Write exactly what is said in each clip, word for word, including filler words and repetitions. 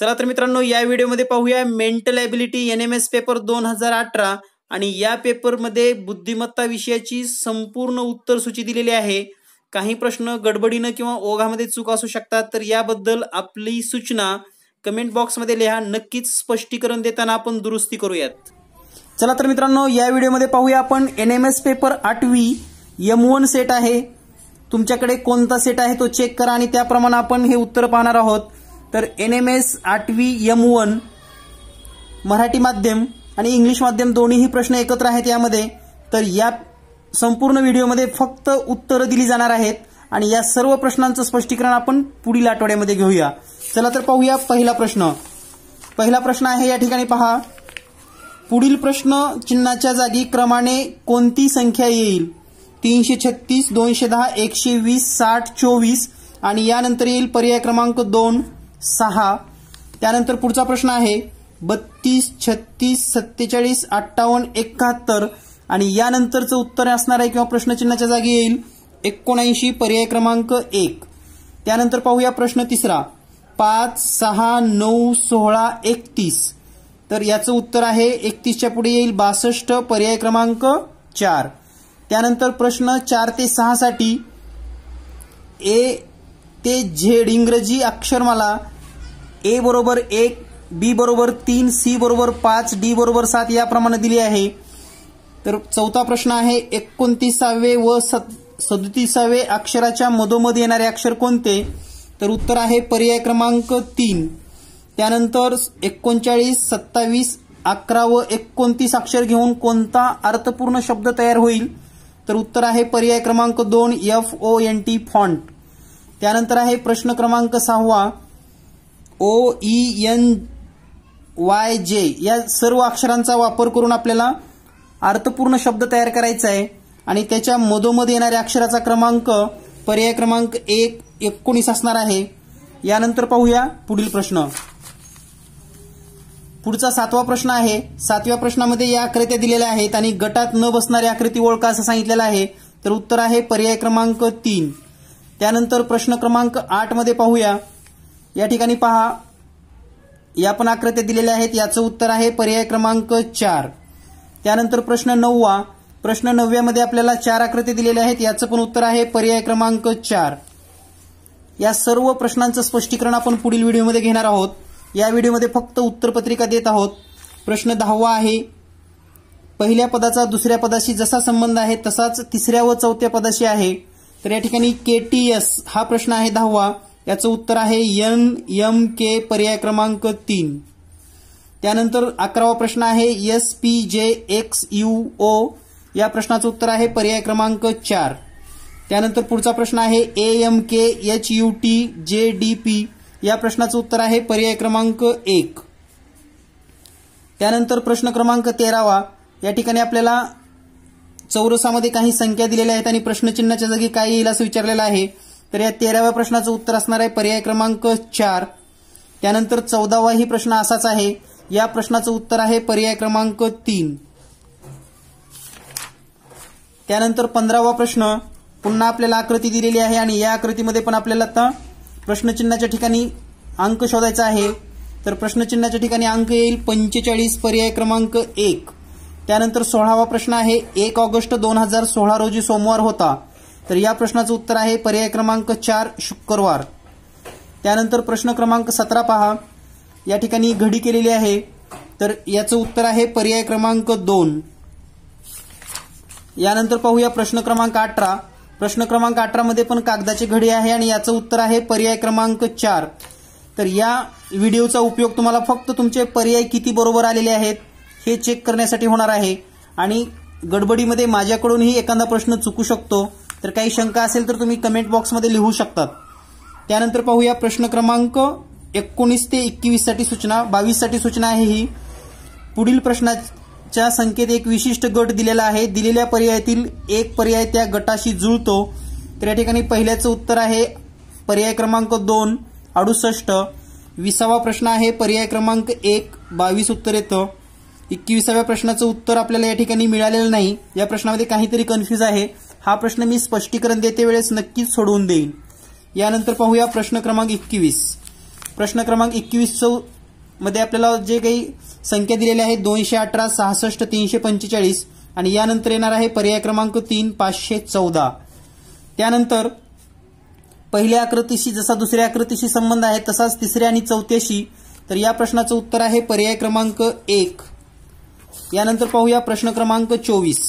चला तर मित्रांनो या व्हिडिओमध्ये पाहूया mental ability N M S paper दोन हजार अठरा, आणि या पेपरमध्ये बुद्धिमत्ता विषयाची संपूर्ण उत्तर सूची दिलेली आहे। काही प्रश्न गडबडीने किंवा ओघामध्ये चूक असू शकतात, तर याबद्दल आपली सूचना कमेंट बॉक्समध्ये लिहा, नक्कीच स्पष्टीकरण देताना आपण दुरुस्ती करूयात। चला तर मित्रांनो या व्हिडिओमध्ये पाहूया आपण एन एम एस पेपर आठवी एम वन सेट आहे, तुमच्याकडे कोणता सेट आहे तो चेक करा आणि त्याप्रमाणे आपण हे उत्तर पाहणार आहोत। तर एन एम एस आठवी एम वन मराठी माध्यम आणि इंग्लिश माध्यम दोन्हीही प्रश्न एकत्र आहेत यामध्ये, तर या संपूर्ण व्हिडिओमध्ये फक्त उत्तरं दिली जाणार आहेत आणि या सर्व प्रश्नांचं स्पष्टीकरण आपण पुढील आठवड्यामध्ये घेऊया। चला तर पाहूया पहिला प्रश्न। पहिला प्रश्न आहे या ठिकाणी पहा, पुढील प्रश्न चिन्हाच्या जागी क्रमाने कोणती संख्या येईल? तीनशे छत्तीस, दोनशे दहा, एकशे वीस, साठ, चोवीस आणि यानंतर येईल पर्याय क्रमांक दोन, सहा। त्यानंतर पुढचा प्रश्न आहे बत्तीस, छत्तीस, सत्तेचाळीस, अठ्ठावन्न, एकाहत्तर आणि यानंतरचं उत्तर असणार आहे किंवा प्रश्नचिन्हाच्या जागी येईल एकोणऐंशी, पर्याय क्रमांक एक। त्यानंतर पाहूया प्रश्न तिसरा, पाच, सहा, नऊ, सोळा, एकतीस, तर याचं उत्तर आहे एकतीसच्या पुढे येईल बासष्ट, पर्याय क्रमांक चार। त्यानंतर प्रश्न चार ते सहा साठी ए ते झेड इंग्रजी अक्षरमाला, ए बरोबर एक, बी बरोबर तीन, सी बरोबर पाच, डी बरोबर सात याप्रमाणे दिली आहे। तर चौथा प्रश्न आहे एकोणतीसावे व सदतीसावे अक्षराच्या मधोमध येणारे अक्षर कोणते? तर उत्तर आहे पर्याय क्रमांक तीन। त्यानंतर एकोणचाळीस, सत्तावीस, अकरा व एकोणतीस अक्षर घेऊन कोणता अर्थपूर्ण शब्द तयार होईल? तर उत्तर आहे पर्याय क्रमांक दोन, F O N T font. त्यानंतर आहे प्रश्न क्रमांक सहावा, ओ ई एन वाय जे या सर्व अक्षरांचा वापर करून आपल्याला अर्थपूर्ण शब्द तयार करायचा आहे आणि त्याच्या मधोमध येणाऱ्या अक्षराचा क्रमांक पर्याय क्रमांक एक, एकोणीस असणार आहे। यानंतर पाहूया पुढील प्रश्न। पुढचा सातवा प्रश्न आहे, सातव्या प्रश्नामध्ये या आकृत्या दिलेल्या आहेत आणि गटात न बसणारी आकृती ओळखा असं सांगितलेलं आहे, तर उत्तर आहे पर्याय क्रमांक तीन। त्यानंतर प्रश्न क्रमांक आठ मध्ये पाहूया, या ठिकाणी पहा या पण आकृत्या दिलेल्या आहेत, याचं उत्तर आहे पर्याय क्रमांक चार। त्यानंतर प्रश्न नववा, प्रश्न नवव्यामध्ये आपल्याला चार आकृती दिलेल्या आहेत, याचं पण उत्तर आहे पर्याय क्रमांक चार। या सर्व प्रश्नांचं स्पष्टीकरण आपण पुढील व्हिडिओमध्ये घेणार आहोत, या व्हिडिओमध्ये फक्त उत्तरपत्रिका देत आहोत। प्रश्न दहावा आहे, पहिल्या पदाचा दुसऱ्या पदाशी जसा संबंध आहे तसाच तिसऱ्या व चौथ्या पदाशी आहे, तर या ठिकाणी के टी एस हा प्रश्न आहे दहावा, याचं उत्तर आहे एन एम के, पर्याय क्रमांक तीन। त्यानंतर अकरावा प्रश्न आहे S P J X U O, या प्रश्नाचं उत्तर आहे पर्याय क्रमांक चार। त्यानंतर पुढचा प्रश्न आहे A M K H U T J D P, या प्रश्नाचं उत्तर आहे पर्याय क्रमांक एक। त्यानंतर प्रश्न क्रमांक तेरावा, या ठिकाणी आपल्याला चौरसामध्ये काही संख्या दिलेल्या आहेत आणि प्रश्नचिन्हाच्या जागी काय येईल असं विचारलेलं आहे, तर या तेराव्या प्रश्नाचं उत्तर असणार आहे पर्याय क्रमांक चार। त्यानंतर चौदावा ही प्रश्न असाच आहे, या प्रश्नाचं उत्तर आहे पर्याय क्रमांक तीन। त्यानंतर पंधरावा प्रश्न, पुन्हा आपल्याला आकृती दिलेली आहे आणि या आकृतीमध्ये पण आपल्याला आता प्रश्नचिन्हाच्या ठिकाणी अंक शोधायचा आहे, तर प्रश्नचिन्हाच्या ठिकाणी अंक येईल पंचेचाळीस, पर्याय क्रमांक एक। त्यानंतर सोळावा प्रश्न आहे, एक ऑगस्ट दोन हजार सोळा रोजी सोमवार होता, तर या प्रश्नाचं उत्तर आहे पर्याय क्रमांक चार, शुक्रवार। त्यानंतर प्रश्न क्रमांक सतरा पहा, या ठिकाणी घडी केलेली आहे, तर याचं उत्तर आहे पर्याय क्रमांक दोन। यानंतर पाहूया प्रश्न क्रमांक अठरा, प्रश्न क्रमांक अठरा मध्ये पण कागदाची घडी आहे आणि याचं उत्तर आहे पर्याय क्रमांक चार। तर या व्हिडिओचा उपयोग तुम्हाला फक्त तुमचे पर्याय किती बरोबर आलेले आहेत हे चेक करण्यासाठी होणार आहे, आणि गडबडीमध्ये माझ्याकडूनही एखादा प्रश्न चुकू शकतो, तर काही शंका असेल तर तुम्ही कमेंट बॉक्समध्ये लिहू शकतात। त्यानंतर पाहूया प्रश्न क्रमांक एकोणीस ते एकवीस साठी सूचना, बावीस साठी सूचना आहे ही, पुढील प्रश्नाच्या संख्येत एक विशिष्ट गट दिलेला आहे, दिलेल्या पर्यायातील एक पर्याय त्या गटाशी जुळतो, तर या ठिकाणी पहिल्याचं उत्तर आहे पर्याय क्रमांक दोन, अडुसष्ट। विसावा प्रश्न आहे पर्याय क्रमांक एक, बावीस उत्तर येतं। एकविसाव्या प्रश्नाचं उत्तर आपल्याला या ठिकाणी मिळालेलं नाही, या प्रश्नामध्ये काहीतरी कन्फ्यूज आहे, हा प्रश्न मी स्पष्टीकरण देते वेळेस नक्कीच सोडवून देईन। यानंतर पाहूया प्रश्न क्रमांक एकवीस, प्रश्न क्रमांक एकवीस मध्ये आपल्याला जे काही संख्या दिलेल्या आहेत दोनशे अठरा सहासष्ट तीनशे पंचेचाळीस आणि यानंतर येणार आहे पर्याय क्रमांक तीन पाचशे चौदा. त्यानंतर पहिल्या आकृतीशी जसा दुसऱ्या आकृतीशी संबंध आहे तसाच तिसऱ्या आणि चौथ्याशी. तर या प्रश्नाचं उत्तर आहे पर्याय क्रमांक एक. यानंतर पाहूया प्रश्न क्रमांक चोवीस.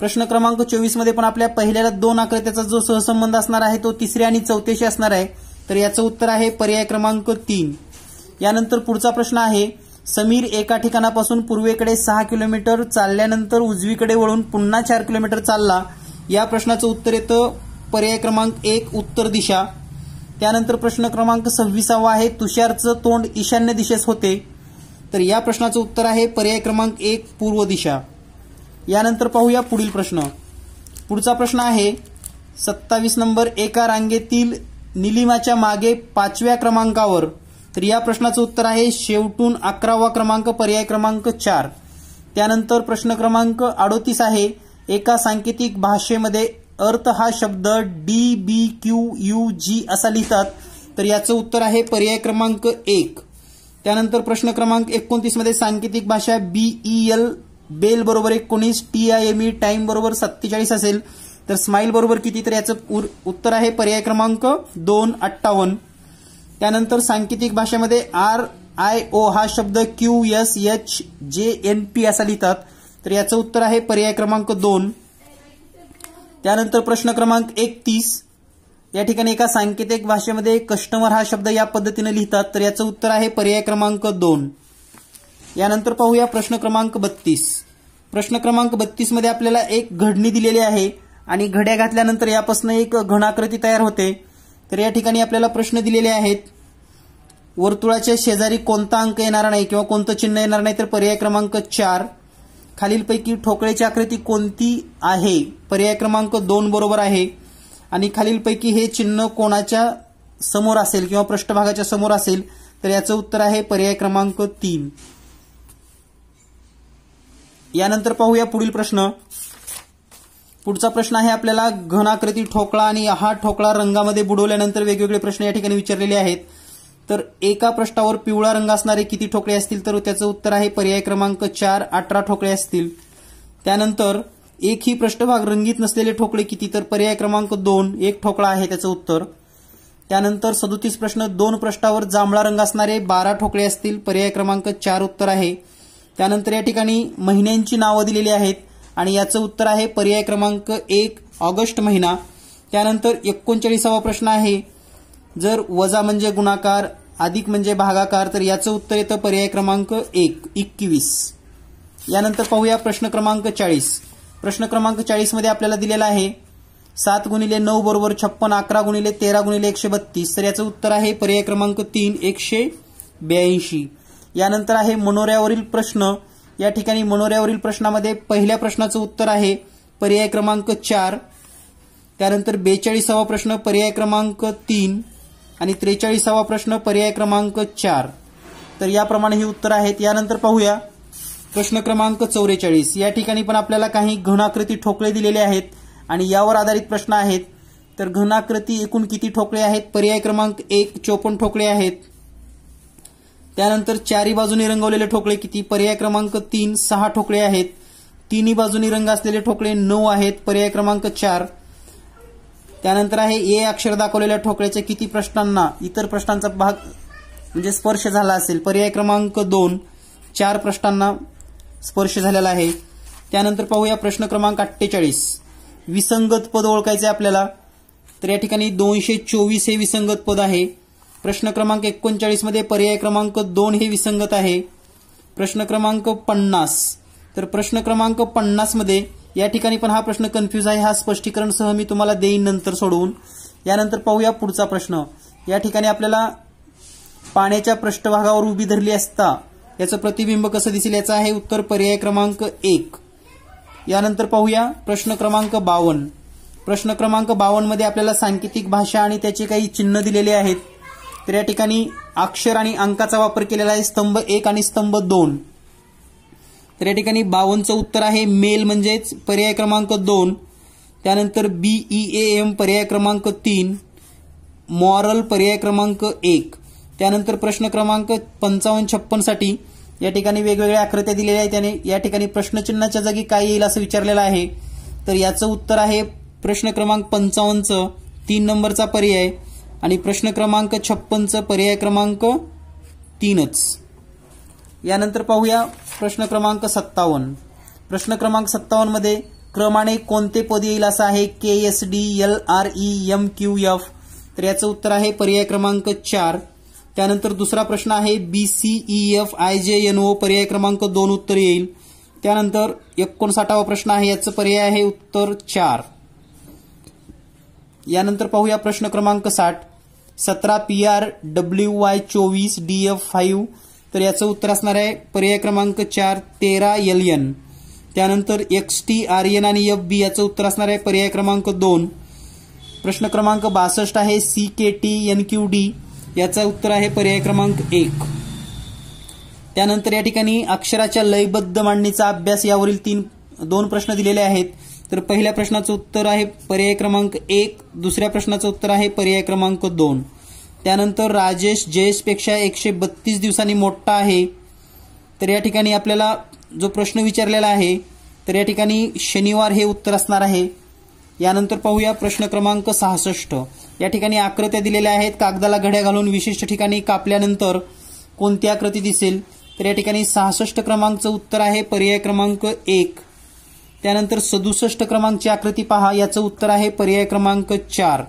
प्रश्न क्रमांक चोवीस मध्ये पण आपल्या पहिल्याला दोन आकृत्याचा जो सहसंबंध असणार आहे तो तिसऱ्या आणि चौथ्याशी असणार आहे. तर याचं उत्तर आहे पर्याय क्रमांक तीन. यानंतर पुढचा प्रश्न आहे समीर एका ठिकाणापासून पूर्वेकडे सहा किलोमीटर चालल्यानंतर उजवीकडे वळून पुन्हा चार किलोमीटर चालला. या प्रश्नाचं उत्तर येतं पर्याय क्रमांक एक उत्तर दिशा. त्यानंतर प्रश्न क्रमांक सव्वीसावा आहे तुषारचं तोंड ईशान्य दिशेस होते. तर या प्रश्नाचं उत्तर आहे पर्याय क्रमांक एक पूर्व दिशा. यानंतर पाहूया पुढील प्रश्न. पुढचा प्रश्न आहे सत्तावीस नंबर एका रांगेतील निलिमाच्या मागे पाचव्या क्रमांकावर. तर या प्रश्नाचं उत्तर आहे शेवटून अकरावा क्रमांक पर्याय क्रमांक चार. त्यानंतर प्रश्न क्रमांक अडोतीस आहे एका सांकेतिक भाषेमध्ये अर्थ हा शब्द D B Q U G असा लिहितात. तर याचं उत्तर आहे पर्याय क्रमांक एक. त्यानंतर प्रश्न क्रमांक एकोणतीस मध्ये सांकेतिक भाषा बीई एल बेल बरोबर एकोणीस T I M E time बरोबर सत्तेचाळीस असेल तर स्माईल बरोबर किती. तर याचं उत्तर आहे पर्याय क्रमांक दोन अठ्ठावन्न. त्यानंतर सांकेतिक भाषेमध्ये आर आय ओ हा शब्द Q S H J N P असा लिहितात. तर याचं उत्तर आहे पर्याय क्रमांक दोन. त्यानंतर प्रश्न क्रमांक एकतीस या ठिकाणी एका सांकेतिक भाषेमध्ये कस्टमर हा शब्द या पद्धतीने लिहितात. तर याचं उत्तर आहे पर्याय क्रमांक दोन. यानंतर पाहूया प्रश्न क्रमांक बत्तीस. प्रश्न क्रमांक बत्तीस मध्ये आपल्याला एक घडणी दिलेली आहे आणि घड्या घातल्यानंतर यापासून एक घनाकृती तयार होते. तर या ठिकाणी आपल्याला प्रश्न दिलेले आहेत वर्तुळाच्या शेजारी कोणता अंक येणार नाही किंवा कोणतं चिन्ह येणार नाही. तर पर्याय क्रमांक चार. खालीलपैकी ठोकळेची आकृती कोणती आहे. पर्याय क्रमांक दोन बरोबर आहे. आणि खालीलपैकी हे चिन्ह कोणाच्या समोर असेल किंवा पृष्ठभागाच्या समोर असेल. तर याचं उत्तर आहे पर्याय क्रमांक तीन. यानंतर पाहूया पुढील प्रश्न. पुढचा प्रश्न आहे आपल्याला घनाकृती ठोकळा आणि हा ठोकळा रंगामध्ये बुडवल्यानंतर वेगवेगळे प्रश्न या ठिकाणी विचारलेले आहेत. तर एका पृष्ठावर पिवळा रंग असणारे किती ठोकळे असतील. तर त्याचं उत्तर आहे पर्याय क्रमांक चार अठरा ठोकळे असतील. त्यानंतर एकही पृष्ठभाग रंगीत नसलेले ठोकळे किती. तर पर्याय क्रमांक दोन एक ठोकळा आहे त्याचं उत्तर. त्यानंतर सदोतीस प्रश्न दोन पृष्ठावर जांभळा रंग असणारे बारा ठोकळे असतील. पर्याय क्रमांक चार उत्तर आहे. त्यानंतर या ठिकाणी महिन्यांची नावं दिलेली आहेत आणि याचं उत्तर आहे पर्याय क्रमांक एक ऑगस्ट महिना. त्यानंतर एकोणचाळीसावा प्रश्न आहे जर वजा म्हणजे गुणाकार अधिक म्हणजे भागाकार. तर याचं उत्तर येतं पर्याय क्रमांक एक एकवीस. यानंतर पाहूया प्रश्न क्रमांक चाळीस. प्रश्न क्रमांक चाळीस मध्ये आपल्याला दिलेला आहे सात गुणिले नऊ बरोबर छप्पन अकरा गुणिले तेरा गुणिले एकशे बत्तीस. तर याचं उत्तर आहे पर्याय क्रमांक तीन एकशे ब्याऐंशी. यानंतर आहे मनोऱ्यावरील प्रश्न. या ठिकाणी मनोऱ्यावरील प्रश्नामध्ये पहिल्या प्रश्नाचं उत्तर आहे पर्याय क्रमांक चार. त्यानंतर बेचाळीसावा प्रश्न पर्याय क्रमांक तीन आणि त्रेचाळीसावा प्रश्न पर्याय क्रमांक चार. तर याप्रमाणे ही उत्तर आहेत. यानंतर पाहूया प्रश्न क्रमांक चौवेचाळीस. या ठिकाणी पण आपल्याला काही घनाकृती ठोकळे दिलेले आहेत आणि यावर आधारित प्रश्न आहेत. तर घनाकृती एकूण किती ठोकळे आहेत. पर्याय क्रमांक एक चोपन्न ठोकळे आहेत. त्यानंतर चारी बाजूनी रंगवलेले ठोकळे किती. पर्याय क्रमांक तीन सहा ठोकळे आहेत. तिन्ही बाजूनी रंग असलेले ठोकळे नऊ आहेत. पर्याय क्रमांक चार. त्यानंतर आहे ए अक्षर दाखवलेल्या ठोकळ्याच्या किती प्रश्नांना इतर प्रश्नांचा भाग म्हणजे स्पर्श झाला असेल. पर्याय क्रमांक दोन चार प्रश्नांना स्पर्श झालेला आहे. त्यानंतर पाहूया प्रश्न क्रमांक अठ्ठेचाळीस. विसंगत पद ओळखायचे आपल्याला. तर या ठिकाणी दोनशे चोवीस हे विसंगत पद आहे. प्रश्न क्रमांक एकोणचाळीस मध्ये पर्याय क्रमांक दोन हे विसंगत आहे. प्रश्न क्रमांक पन्नास. तर प्रश्न क्रमांक पन्नास मध्ये या ठिकाणी पण हा प्रश्न कन्फ्यूज आहे. हा स्पष्टीकरण सह मी तुम्हाला देईन नंतर सोडवून. यानंतर पाहूया पुढचा प्रश्न. या ठिकाणी आपल्याला पाण्याच्या पृष्ठभागावर उभी धरली असता याचं प्रतिबिंब कसं दिसेल. याचं आहे उत्तर पर्याय क्रमांक एक. यानंतर पाहूया प्रश्न क्रमांक बावन्न. प्रश्न क्रमांक बावन्न मध्ये आपल्याला सांकेतिक भाषा आणि त्याचे काही चिन्ह दिलेले आहेत. तर या ठिकाणी अक्षर आणि अंकाचा वापर केलेला आहे स्तंभ एक आणि स्तंभ दोन. तर या ठिकाणी बावनचं उत्तर आहे मेल म्हणजेच पर्याय क्रमांक दोन. त्यानंतर बीईएएम पर्याय क्रमांक तीन. मॉरल पर्याय क्रमांक एक. त्यानंतर प्रश्न क्रमांक पंचावन्न छप्पन साठी या ठिकाणी वेगवेगळ्या आकृत्या दिलेल्या आहेत आणि या ठिकाणी प्रश्नचिन्हाच्या जागी काय येईल असं विचारलेलं आहे. तर याचं उत्तर आहे प्रश्न क्रमांक पंचावन्नचं तीन नंबरचा पर्याय आणि प्रश्न क्रमांक छप्पनचं पर्याय क्रमांक तीनच. यानंतर पाहूया प्रश्न क्रमांक सत्तावन्न. प्रश्न क्रमांक सत्तावन्न मध्ये क्रमाने कोणते पद येईल असं आहे K S D L R E M Q F. तर याचं उत्तर आहे पर्याय क्रमांक चार. त्यानंतर दुसरा प्रश्न आहे B C E F I J N O पर्याय क्रमांक दोन उत्तर येईल. त्यानंतर एकोणसाठावा प्रश्न आहे याचं पर्याय आहे उत्तर चार. यानंतर पाहूया प्रश्न क्रमांक साठ सतरा पी आर डब्ल्यू वाय चोवीस डी एफ फाईव्ह. तर याचं उत्तर असणार आहे पर्याय क्रमांक चार तेरा एल एन. त्यानंतर एक्स टी आर एन आणि एफ बी याचं उत्तर असणार आहे पर्याय क्रमांक दोन. प्रश्न क्रमांक बासष्ट आहे सी के टी एन क्यू डी याचं उत्तर आहे पर्याय क्रमांक एक. त्यानंतर या ठिकाणी अक्षराच्या लयबद्ध मांडणीचा अभ्यास यावरील तीन दोन प्रश्न दिलेले आहेत. तर पहिल्या प्रश्नाचं उत्तर आहे पर्याय क्रमांक एक, दुसऱ्या प्रश्नाचं उत्तर आहे पर्याय क्रमांक दोन. त्यानंतर राजेश जयेशपेक्षा एकशे बत्तीस दिवसांनी मोठा आहे. तर या ठिकाणी आपल्याला जो प्रश्न विचारलेला आहे तर या ठिकाणी शनिवार हे उत्तर असणार आहे. यानंतर पाहूया प्रश्न क्रमांक सहासष्ट. या ठिकाणी आकृत्या दिलेल्या आहेत. कागदाला घड्या घालून विशिष्ट ठिकाणी कापल्यानंतर कोणती आकृती दिसेल. तर या ठिकाणी सहासष्ट क्रमांकचं उत्तर आहे पर्याय क्रमांक एक. त्यानंतर सदुसष्ट क्रमांकची आकृती पहा याचं उत्तर आहे पर्याय क्रमांक चार.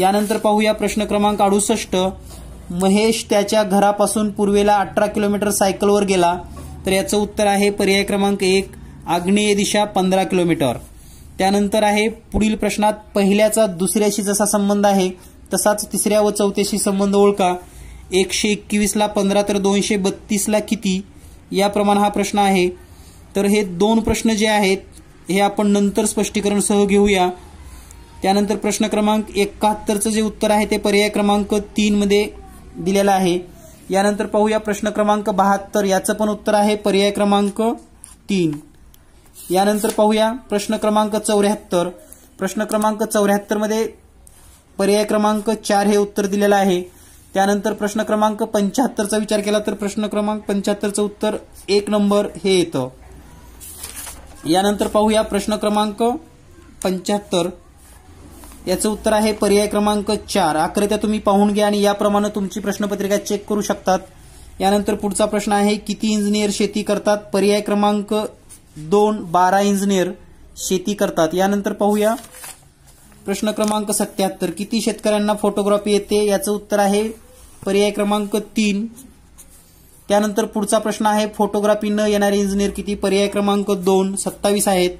यानंतर पाहूया प्रश्न क्रमांक अडुसष्ट. महेश त्याच्या घरापासून पूर्वेला अठरा किलोमीटर सायकलवर गेला. तर याचं उत्तर आहे पर्याय क्रमांक एक आग्नेय दिशा पंधरा किलोमीटर. त्यानंतर आहे पुढील प्रश्नात पहिल्याचा दुसऱ्याशी जसा संबंध आहे तसाच तिसऱ्या व चौथ्याशी संबंध ओळखा. एकशे एकवीसला पंधरा तर दोनशे बत्तीसला किती याप्रमाणे हा प्रश्न आहे. तर हे दोन प्रश्न जे आहेत हे आपण नंतर स्पष्टीकरण सह घेऊया. त्यानंतर प्रश्न क्रमांक एकाहत्तरचं जे उत्तर आहे ते पर्याय क्रमांक तीनमध्ये दिलेलं आहे. यानंतर पाहूया प्रश्न क्रमांक बहात्तर याचं पण उत्तर आहे पर्याय क्रमांक तीन. यानंतर पाहूया प्रश्न क्रमांक चौऱ्याहत्तर. प्रश्न क्रमांक चौऱ्याहत्तरमध्ये पर्याय क्रमांक चार हे उत्तर दिलेलं आहे. त्यानंतर प्रश्न क्रमांक पंच्याहत्तरचा विचार केला तर प्रश्न क्रमांक पंच्याहत्तरचं उत्तर एक नंबर हे येतं. यानंतर पाहूया प्रश्न क्रमांक पंच्याहत्तर याचं उत्तर आहे पर्याय क्रमांक चार. आकृत्या तुम्ही पाहून घ्या आणि याप्रमाणे तुमची प्रश्नपत्रिका चेक करू शकतात. यानंतर पुढचा प्रश्न आहे किती इंजिनियर शेती करतात. पर्याय क्रमांक दोन बारा इंजिनियर शेती करतात. यानंतर पाहूया प्रश्न क्रमांक सत्याहत्तर किती शेतकऱ्यांना फोटोग्राफी येते. याचं उत्तर आहे पर्याय क्रमांक तीन. त्यानंतर पुढचा प्रश्न आहे फोटोग्राफी न येणारे इंजिनियर किती. पर्याय क्रमांक दोन सत्तावीस आहेत.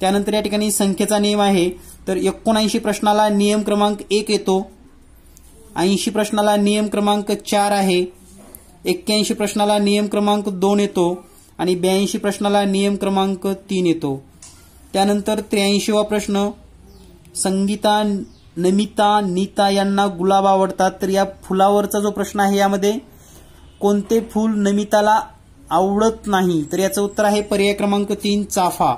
त्यानंतर या ठिकाणी संख्येचा नियम आहे. तर एकोणऐंशी प्रश्नाला नियम क्रमांक एक येतो. ऐंशी प्रश्नाला नियम क्रमांक चार आहे. एक्क्याऐंशी प्रश्नाला नियम क्रमांक दोन येतो आणि ब्याऐंशी प्रश्नाला नियम क्रमांक तीन येतो. त्यानंतर त्र्याऐंशीवा प्रश्न संगीता नमिता नीता यांना गुलाब आवडतात. तर या फुलावरचा जो प्रश्न आहे यामध्ये कोणते फूल नमिताला आवडत नाही. तर याचं उत्तर आहे पर्याय क्रमांक तीन चाफा.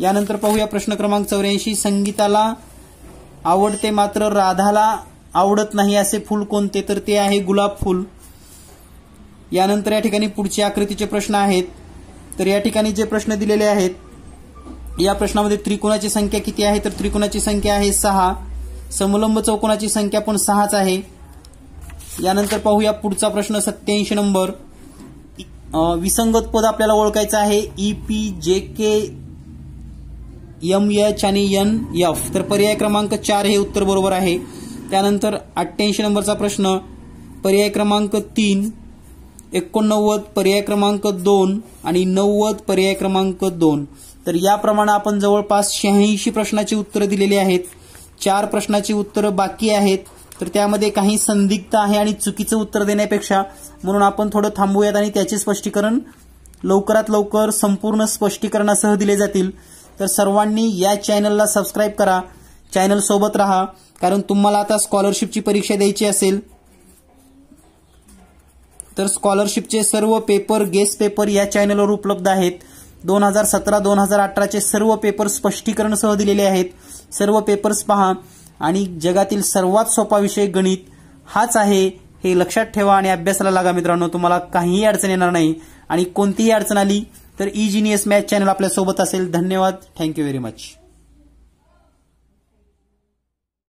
यानंतर पाहूया प्रश्न क्रमांक चौऱ्याऐंशी संगीताला आवडते मात्र राधाला आवडत नाही असे फूल कोणते. तर ते आहे गुलाब फूल. यानंतर या ठिकाणी पुढचे आकृतीचे प्रश्न आहेत. तर या ठिकाणी जे प्रश्न दिलेले आहेत या प्रश्नामध्ये त्रिकोणाची संख्या किती आहे. तर त्रिकोणाची संख्या आहे सहा. समलंब चौकोनाची संख्या पण सहाच आहे. यानंतर पाहूया पुढचा प्रश्न सत्याऐंशी नंबर. विसंगत पद आपल्याला ओळखायचं आहे ई P J K M H आणि एन एफ. तर पर्याय क्रमांक चार हे उत्तर बरोबर आहे. त्यानंतर अठ्ठ्याऐंशी नंबरचा प्रश्न पर्याय क्रमांक तीन. एकोणनव्वद पर्याय क्रमांक दोन आणि नव्वद पर्याय क्रमांक दोन. तर याप्रमाणे आपण जवळपास शहाऐंशी प्रश्नाची उत्तरं दिलेली आहेत. चार प्रश्नाची उत्तरं बाकी आहेत. तर त्यामध्ये काही संदिग्ध आहे आणि चुकीचं उत्तर देण्यापेक्षा म्हणून आपण थोडं थांबूयात आणि त्याचे स्पष्टीकरण लवकरात लवकर संपूर्ण स्पष्टीकरणासह दिले जातील. तर सर्वांनी या चॅनलला सबस्क्राईब करा, चॅनल सोबत राहा, कारण तुम्हाला आता स्कॉलरशिपची परीक्षा द्यायची असेल तर स्कॉलरशिपचे सर्व पेपर गेस्ट पेपर या चॅनलवर उपलब्ध आहेत. दोन हजार सतरा दोन हजार अठराचे सर्व पेपर स्पष्टीकरणसह दिलेले आहेत. सर्व पेपर्स पहा आणि जगातील सर्वात सोपा विषय गणित हाच आहे हे लक्षात ठेवा आणि अभ्यासाला लागा मित्रांनो, तुम्हाला काहीही अडचण येणार नाही. आणि कोणतीही अडचण आली तर ई जीनियस मॅथ्स चॅनल आपल्या सोबत असेल. धन्यवाद. Thank you very much.